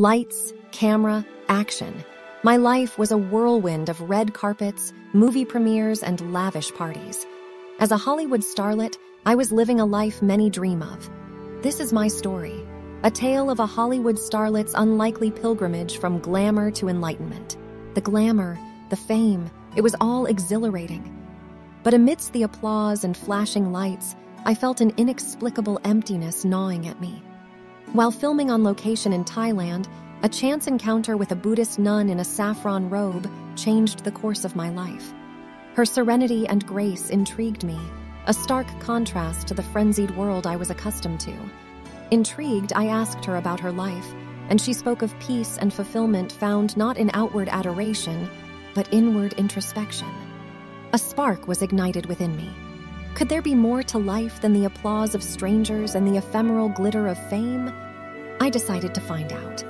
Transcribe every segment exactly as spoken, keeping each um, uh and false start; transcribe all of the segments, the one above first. Lights, camera, action. My life was a whirlwind of red carpets, movie premieres, and lavish parties. As a Hollywood starlet, I was living a life many dream of. This is my story, a tale of a Hollywood starlet's unlikely pilgrimage from glamour to enlightenment. The glamour, the fame, it was all exhilarating. But amidst the applause and flashing lights, I felt an inexplicable emptiness gnawing at me. While filming on location in Thailand, a chance encounter with a Buddhist nun in a saffron robe changed the course of my life. Her serenity and grace intrigued me, a stark contrast to the frenzied world I was accustomed to. Intrigued, I asked her about her life, and she spoke of peace and fulfillment found not in outward adoration, but inward introspection. A spark was ignited within me. Could there be more to life than the applause of strangers and the ephemeral glitter of fame? I decided to find out.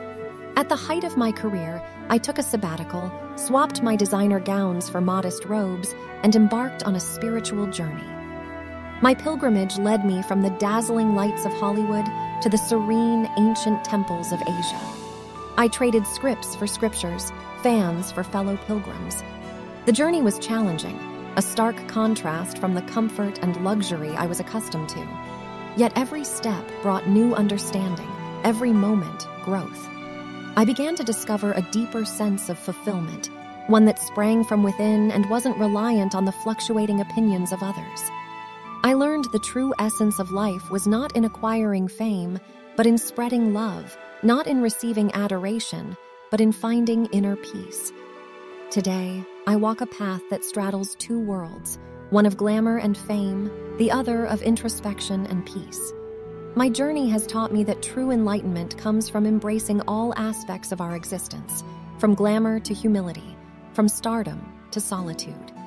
At the height of my career, I took a sabbatical, swapped my designer gowns for modest robes, and embarked on a spiritual journey. My pilgrimage led me from the dazzling lights of Hollywood to the serene, ancient temples of Asia. I traded scripts for scriptures, fans for fellow pilgrims. The journey was challenging, a stark contrast from the comfort and luxury I was accustomed to. Yet every step brought new understanding, every moment growth. I began to discover a deeper sense of fulfillment, one that sprang from within and wasn't reliant on the fluctuating opinions of others. I learned the true essence of life was not in acquiring fame, but in spreading love, not in receiving adoration, but in finding inner peace. Today, I walk a path that straddles two worlds, one of glamour and fame, the other of introspection and peace. My journey has taught me that true enlightenment comes from embracing all aspects of our existence, from glamour to humility, from stardom to solitude.